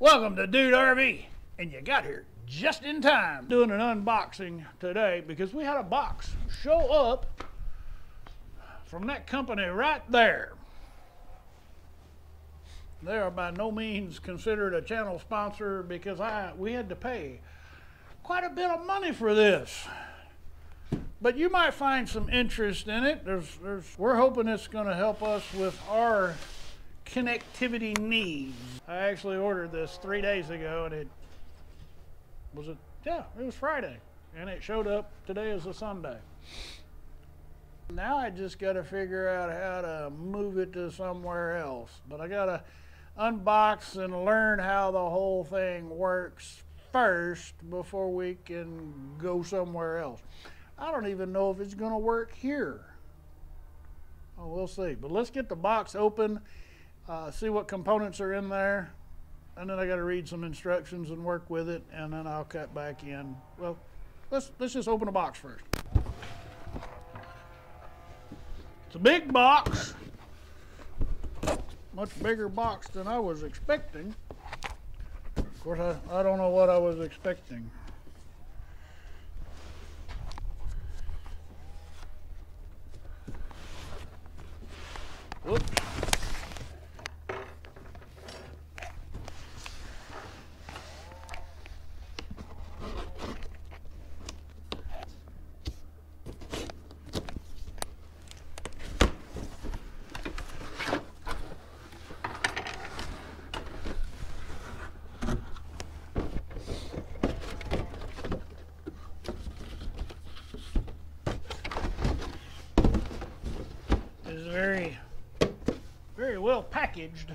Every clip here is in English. Welcome to Dude RV, and you got here just in time. Doing an unboxing today because we had a box show up from that company right there. They are by no means considered a channel sponsor because we had to pay quite a bit of money for this. But you might find some interest in it. We're hoping it's going to help us with our connectivity needs. I actually ordered this 3 days ago, and it was Friday, and it showed up. Today is a Sunday. Now I just got to figure out how to move it to somewhere else, but I got to unbox and learn how the whole thing works first before we can go somewhere else. I don't even know if it's going to work here. Oh, we'll see. But let's get the box open, see what components are in there, and then I got to read some instructions and work with it, and then I'll cut back in. Well, let's just open the box first. It's a big box, much bigger box than I was expecting. Of course, I don't know what I was expecting. Whoops. It's very well packaged.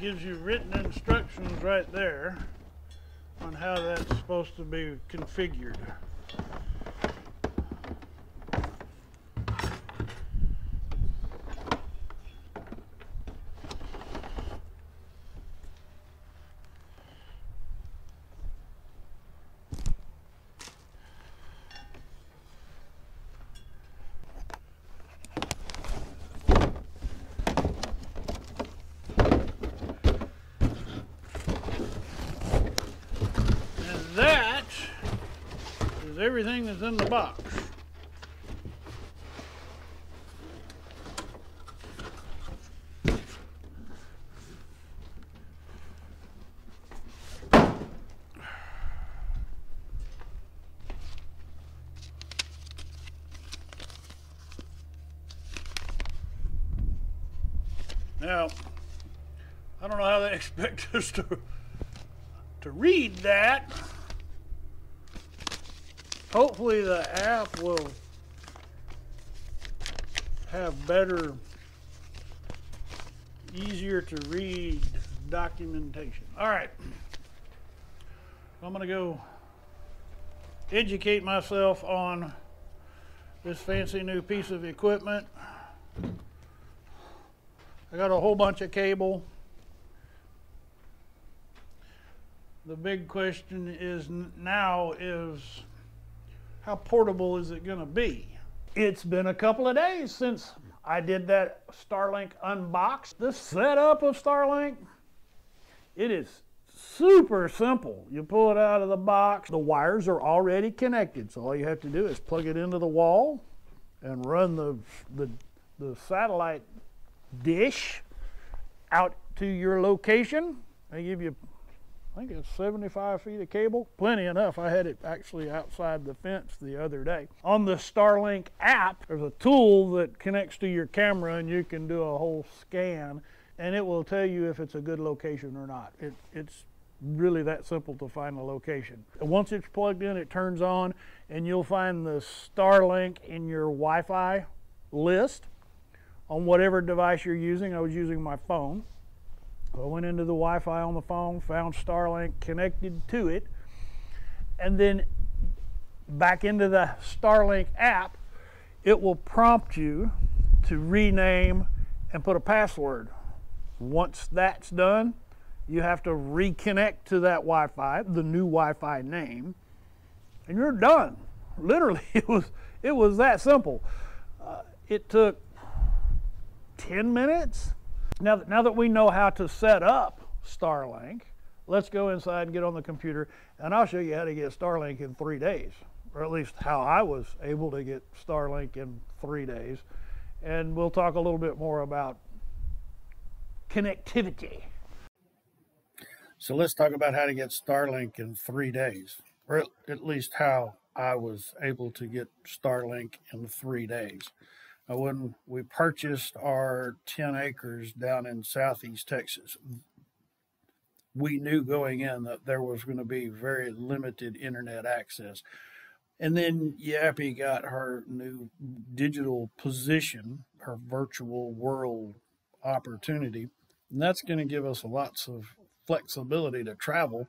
Gives you written instructions right there on how that's supposed to be configured. Everything that's in the box. Now, I don't know how they expect us to read that. Hopefully the app will have better, easier to read documentation. All right, I'm gonna go educate myself on this fancy new piece of equipment. I got a whole bunch of cable. The big question is now is, how portable is it going to be? It's been a couple of days since I did that Starlink unbox. The setup of Starlink, it is super simple. You pull it out of the box. The wires are already connected, so all you have to do is plug it into the wall and run the satellite dish out to your location. They give you, I think it's 75 feet of cable. Plenty enough. I had it actually outside the fence the other day. On the Starlink app, there's a tool that connects to your camera, and you can do a whole scan, and it will tell you if it's a good location or not. It's really that simple to find a location. Once it's plugged in, it turns on, and you'll find the Starlink in your Wi-Fi list on whatever device you're using. I was using my phone. So I went into the Wi-Fi on the phone, found Starlink, connected to it, and then back into the Starlink app, it will prompt you to rename and put a password. Once that's done, you have to reconnect to that Wi-Fi, the new Wi-Fi name, and you're done. Literally, it was that simple. It took 10 minutes. Now that we know how to set up Starlink, let's go inside and get on the computer, and I'll show you how to get Starlink in 3 days, or at least how I was able to get Starlink in 3 days. And we'll talk a little bit more about connectivity. So let's talk about how to get Starlink in 3 days, or at least how I was able to get Starlink in 3 days. Now, when we purchased our 10 acres down in Southeast Texas, we knew going in that there was going to be very limited internet access. And then Yappy got her new digital position, her virtual world opportunity. And that's going to give us lots of flexibility to travel,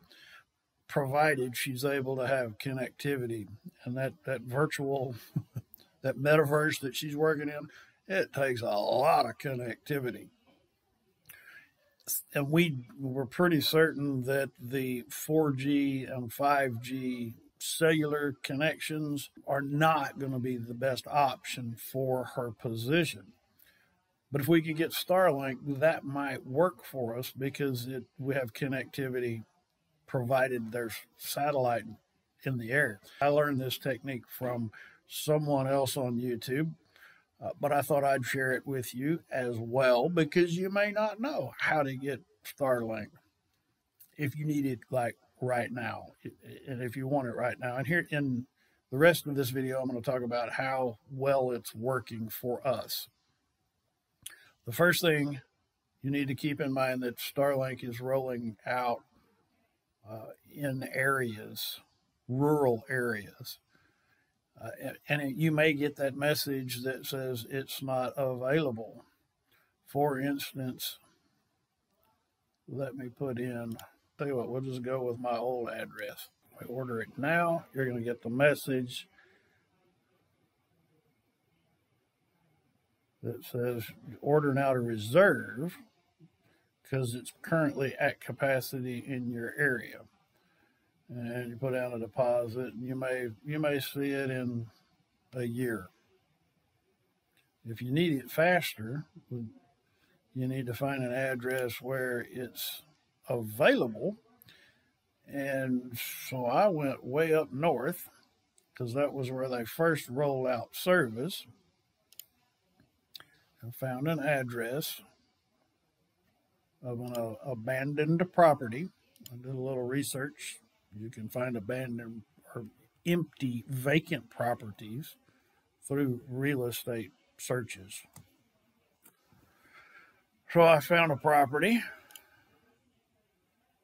provided she's able to have connectivity. And that virtual, that metaverse that she's working in, it takes a lot of connectivity. And we were pretty certain that the 4G and 5G cellular connections are not going to be the best option for her position. But if we could get Starlink, that might work for us, because we have connectivity provided there's satellite in the air. I learned this technique from someone else on YouTube. But I thought I'd share it with you as well, because you may not know how to get Starlink if you need it like right now, and if you want it right now. And here in the rest of this video, I'm going to talk about how well it's working for us. The first thing you need to keep in mind that Starlink is rolling out in areas, rural areas. And you may get that message that says it's not available. For instance, let me put in, tell you what, we'll just go with my old address. I order it now, you're going to get the message that says order now to reserve because it's currently at capacity in your area. And you put down a deposit, and you may see it in a year. If you need it faster, you need to find an address where it's available. And so I went way up north, because that was where they first rolled out service, and found an address of an abandoned property. I did a little research. You can find abandoned or empty, vacant properties through real estate searches. So I found a property.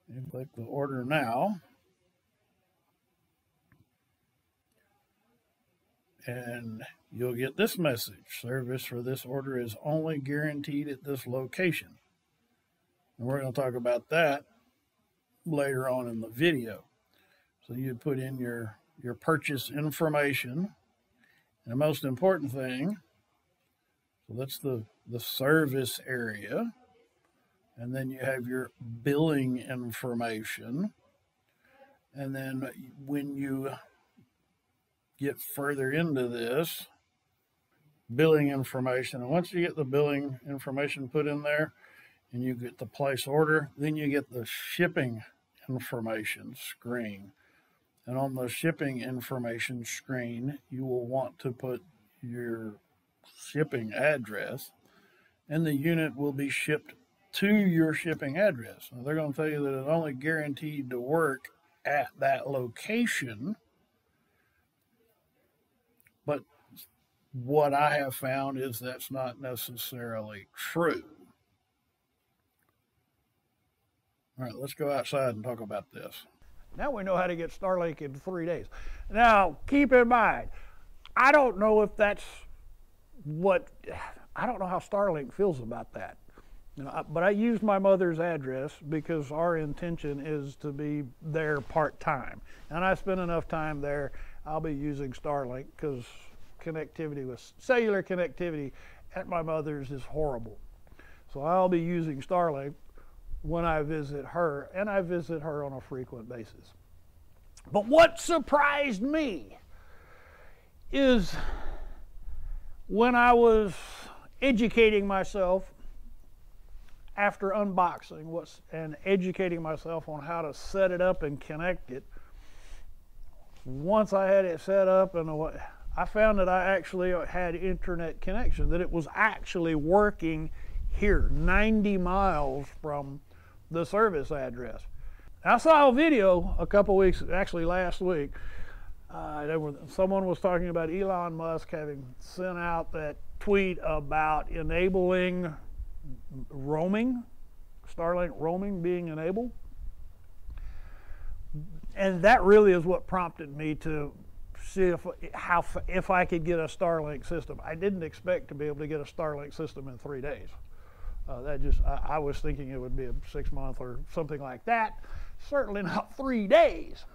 You click the order now. And you'll get this message. Service for this order is only guaranteed at this location. And we're going to talk about that later on in the video. So you put in your purchase information. And the most important thing, so that's the service area. And then you have your billing information. And then when you get further into this, billing information. And once you get the billing information put in there, and you get the place order, then you get the shipping information screen. And on the shipping information screen, you will want to put your shipping address, and the unit will be shipped to your shipping address. Now, they're going to tell you that it's only guaranteed to work at that location. But what I have found is that's not necessarily true. All right, let's go outside and talk about this. Now we know how to get Starlink in 3 days. Now, keep in mind, I don't know if that's what, I don't know how Starlink feels about that. But I used my mother's address because our intention is to be there part-time. And I spend enough time there, I'll be using Starlink because connectivity with cellular connectivity at my mother's is horrible. So I'll be using Starlink when I visit her, and I visit her on a frequent basis. But what surprised me is when I was educating myself after unboxing and educating myself on how to set it up and connect it, once I had it set up, and I found that I actually had internet connection, that it was actually working here 90 miles from the service address. I saw a video a couple weeks, actually last week, someone was talking about Elon Musk having sent out that tweet about enabling roaming, Starlink roaming being enabled. And that really is what prompted me to see if I could get a Starlink system. I didn't expect to be able to get a Starlink system in 3 days. I was thinking it would be a 6-month or something like that. Certainly not 3 days.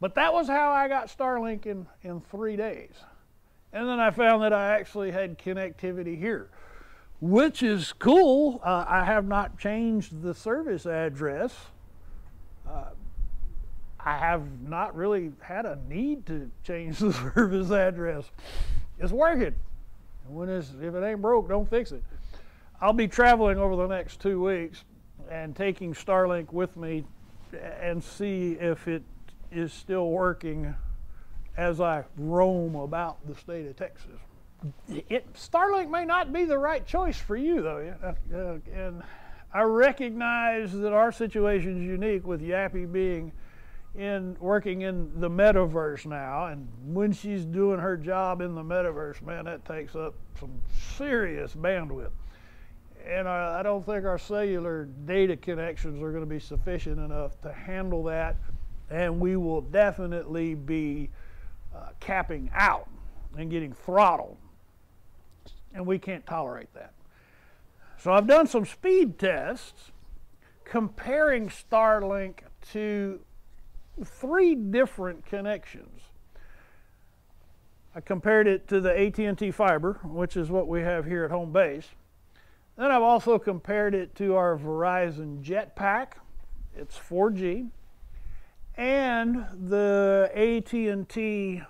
But that was how I got Starlink in 3 days. And then I found that I actually had connectivity here, which is cool. I have not changed the service address. I have not really had a need to change the service address. It's working. If it ain't broke, don't fix it. I'll be traveling over the next 2 weeks and taking Starlink with me and see if it is still working as I roam about the state of Texas. Starlink may not be the right choice for you, though. And I recognize that our situation is unique with Yappy being working in the metaverse now, and when she's doing her job in the metaverse, man, that takes up some serious bandwidth. And I don't think our cellular data connections are going to be sufficient enough to handle that, and we will definitely be capping out and getting throttled, and we can't tolerate that. So I've done some speed tests comparing Starlink to 3 different connections. I compared it to the AT&T fiber, which is what we have here at home base. Then I've also compared it to our Verizon Jetpack. It's 4G. And the AT&T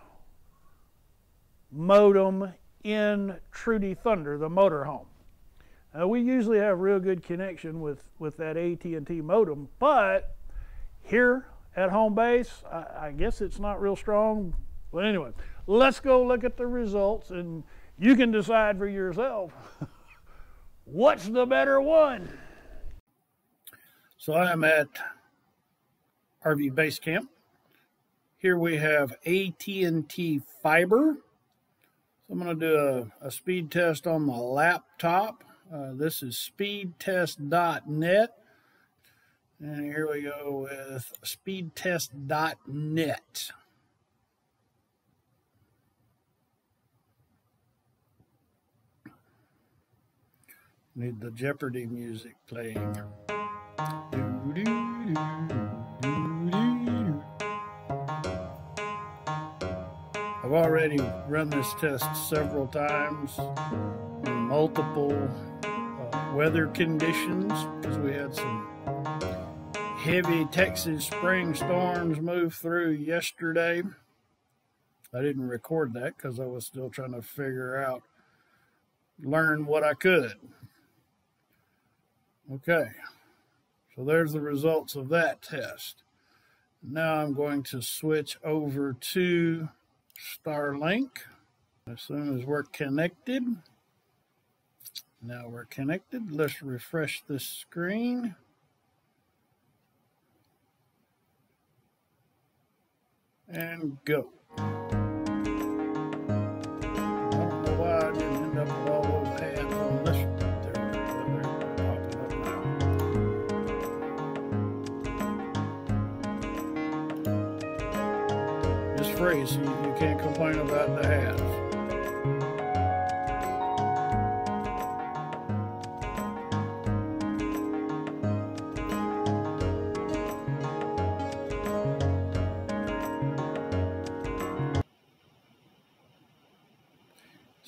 modem in Trudy Thunder, the motorhome. Now, we usually have real good connection with that AT&T modem, but here at home base, I guess it's not real strong. But anyway, let's go look at the results, and you can decide for yourself what's the better one. So I'm at RV Base Camp. Here we have AT&T fiber. So I'm going to do a speed test on my laptop. This is speedtest.net. And here we go with speedtest.net. Need the Jeopardy music playing. I've already run this test several times in multiple weather conditions because we had some heavy Texas spring storms moved through yesterday. I didn't record that because I was still trying to learn what I could. Okay, so there's the results of that test. Now I'm going to switch over to Starlink. As soon as we're connected. Now we're connected. Let's refresh this screen. And go. I don't know why I didn't end up with all those ads on this one. They're popping up now. It's free, so you can't complain about the ads.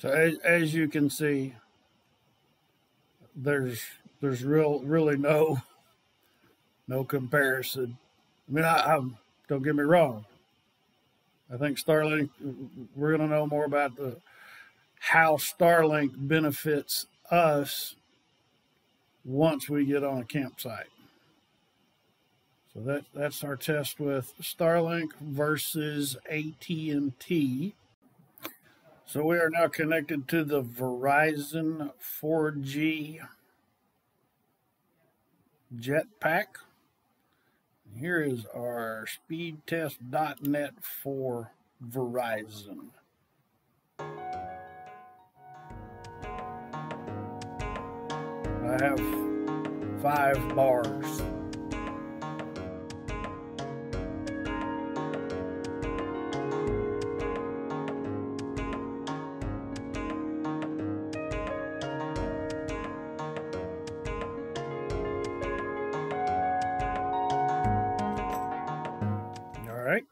So as you can see, there's really no comparison. I mean, I'm, don't get me wrong. I think Starlink, we're going to know more about how Starlink benefits us once we get on a campsite. So that's our test with Starlink versus AT&T. So we are now connected to the Verizon 4G Jetpack. Here is our speedtest.net for Verizon. I have 5 bars.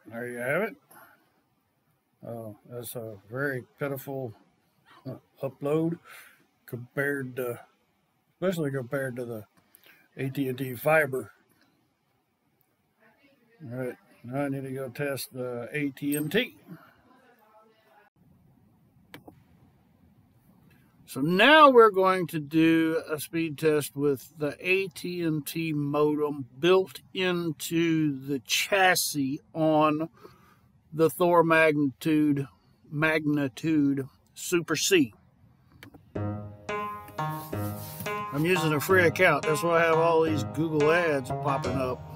There you have it. Oh, that's a very pitiful upload compared to, especially compared to the AT&T fiber. All right, now I need to go test the AT&T. So now we're going to do a speed test with the AT&T modem built into the chassis on the Thor Magnitude Super C. I'm using a free account. That's why I have all these Google ads popping up.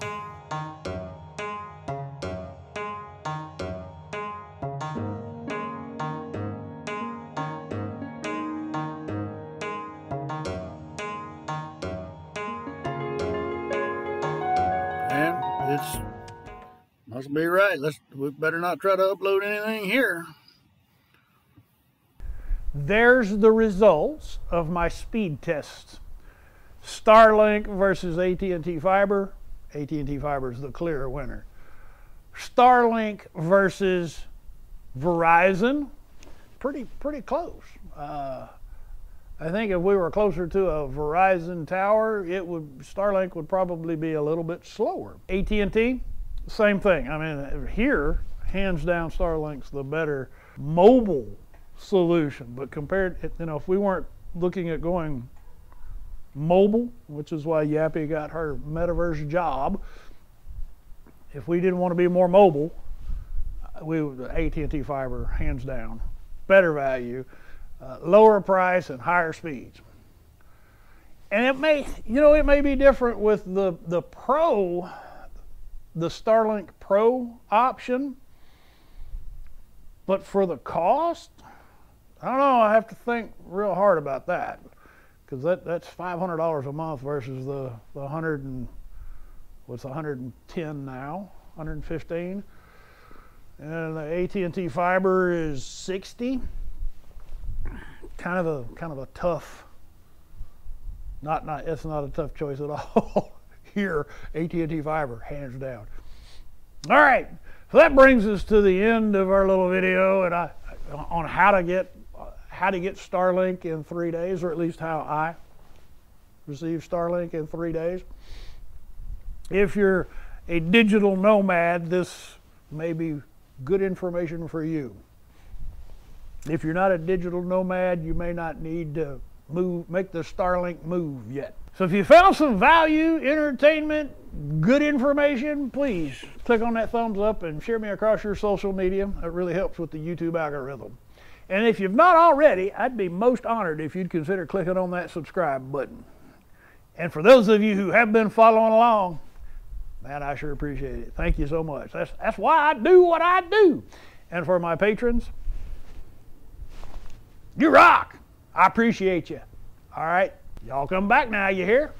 Must be right. We better not try to upload anything here. There's the results of my speed tests. Starlink versus AT&T Fiber. AT&T Fiber is the clear winner. Starlink versus Verizon. Pretty close. I think if we were closer to a Verizon tower, Starlink would probably be a little bit slower. AT&T, same thing. I mean, here, hands down, Starlink's the better mobile solution. But compared, you know, if we weren't looking at going mobile, which is why Yappy got her metaverse job, if we didn't want to be more mobile, we would AT&T Fiber, hands down, better value. Lower price and higher speeds. And it may, you know, it may be different with the Starlink Pro option, but for the cost, I don't know, I have to think real hard about that, because that's $500 a month versus the 100 and, what's 110 now, 115, and the AT&T Fiber is 60. Kind of a tough, it's not a tough choice at all. Here, AT&T Fiber, hands down. All right, so that brings us to the end of our little video and on how to get Starlink in 3 days, or at least how I received Starlink in 3 days. If you're a digital nomad, this may be good information for you. If you're not a digital nomad, you may not need to make the Starlink move yet. So if you found some value, entertainment, good information, please click on that thumbs up and share me across your social media. It really helps with the YouTube algorithm. And if you've not already, I'd be most honored if you'd consider clicking on that subscribe button. And for those of you who have been following along, man, I sure appreciate it. Thank you so much. That's why I do what I do. And for my patrons, you rock! I appreciate you. All right, y'all come back now, you hear?